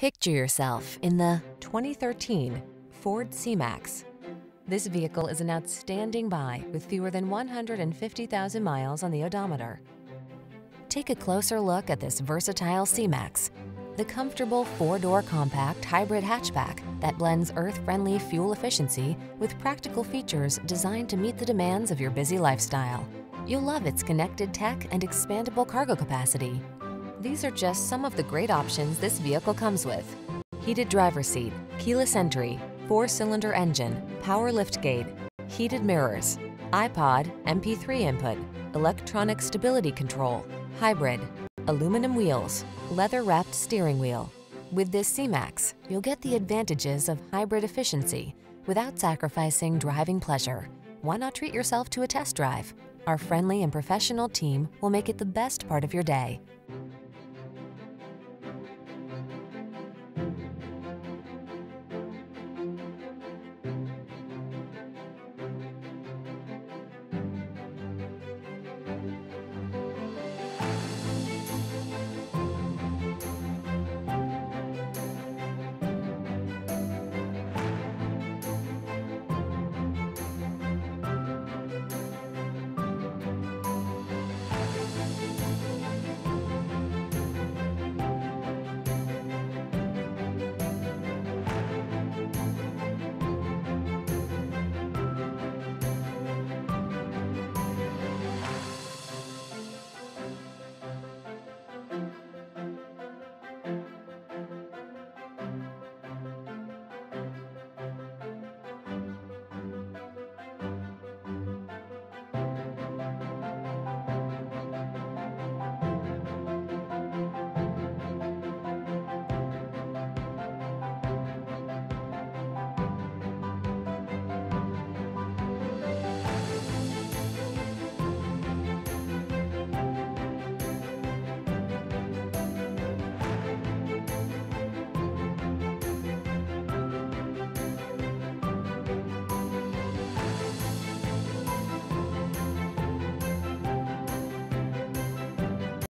Picture yourself in the 2013 Ford C-Max. This vehicle is an outstanding buy with fewer than 150,000 miles on the odometer. Take a closer look at this versatile C-Max, the comfortable four-door compact hybrid hatchback that blends earth-friendly fuel efficiency with practical features designed to meet the demands of your busy lifestyle. You'll love its connected tech and expandable cargo capacity. These are just some of the great options this vehicle comes with: heated driver's seat, keyless entry, four-cylinder engine, power liftgate, heated mirrors, iPod, MP3 input, electronic stability control, hybrid, aluminum wheels, leather-wrapped steering wheel. With this C-Max, you'll get the advantages of hybrid efficiency without sacrificing driving pleasure. Why not treat yourself to a test drive? Our friendly and professional team will make it the best part of your day.